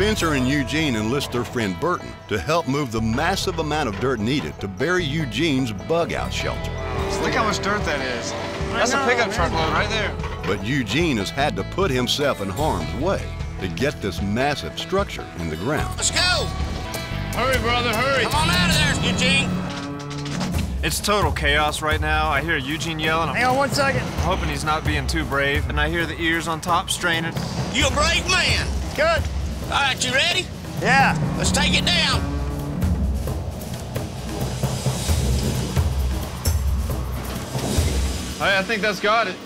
Spencer and Eugene enlist their friend Burton to help move the massive amount of dirt needed to bury Eugene's bug-out shelter. Just look how much dirt that is. That's a pickup truck load right there. But Eugene has had to put himself in harm's way to get this massive structure in the ground. Let's go! Hurry, brother, hurry! Come on out of there, Eugene! It's total chaos right now. I hear Eugene yelling. Hang on 1 second. I'm hoping he's not being too brave. And I hear the ears on top straining. You a brave man. Good. All right, you ready? Yeah. Let's take it down. Hey, I think that's got it.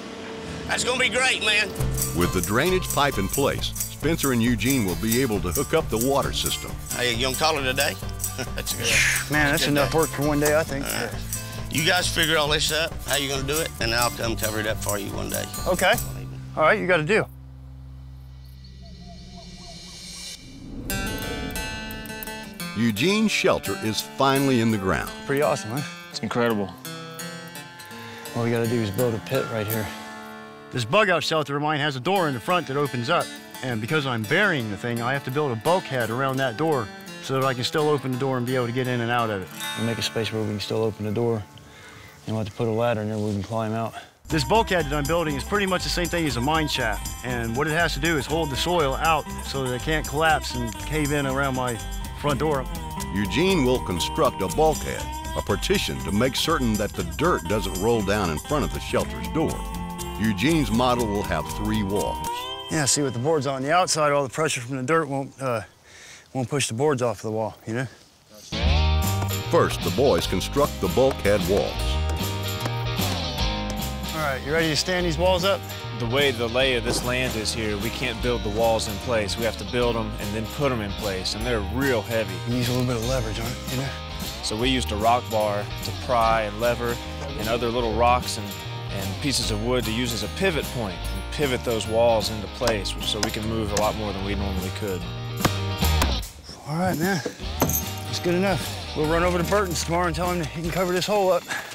That's gonna be great, man. With the drainage pipe in place, Spencer and Eugene will be able to hook up the water system. Hey, you gonna call it a day? That's good. Man, that's enough work for one day, I think. You guys figure all this up, how you gonna do it, and I'll come cover it up for you one day. Okay. All right, you got a deal. Eugene's shelter is finally in the ground. Pretty awesome, huh? It's incredible. All we gotta do is build a pit right here. This bug-out shelter of mine has a door in the front that opens up, and because I'm burying the thing, I have to build a bulkhead around that door so that I can still open the door and be able to get in and out of it. We'll make a space where we can still open the door, and we'll have to put a ladder in there where we can climb out. This bulkhead that I'm building is pretty much the same thing as a mine shaft, and what it has to do is hold the soil out so that it can't collapse and cave in around my front door. Eugene will construct a bulkhead, a partition to make certain that the dirt doesn't roll down in front of the shelter's door. Eugene's model will have 3 walls. Yeah, see, with the boards on the outside, all the pressure from the dirt won't push the boards off the wall, you know? First, the boys construct the bulkhead walls. All right, you ready to stand these walls up? The way the lay of this land is here, we can't build the walls in place. We have to build them and then put them in place, and they're real heavy. You use a little bit of leverage on it, you know? So we used a rock bar to pry and lever and other little rocks and pieces of wood to use as a pivot point and pivot those walls into place so we can move a lot more than we normally could. All right, man, that's good enough. We'll run over to Burton's tomorrow and tell him he can cover this hole up.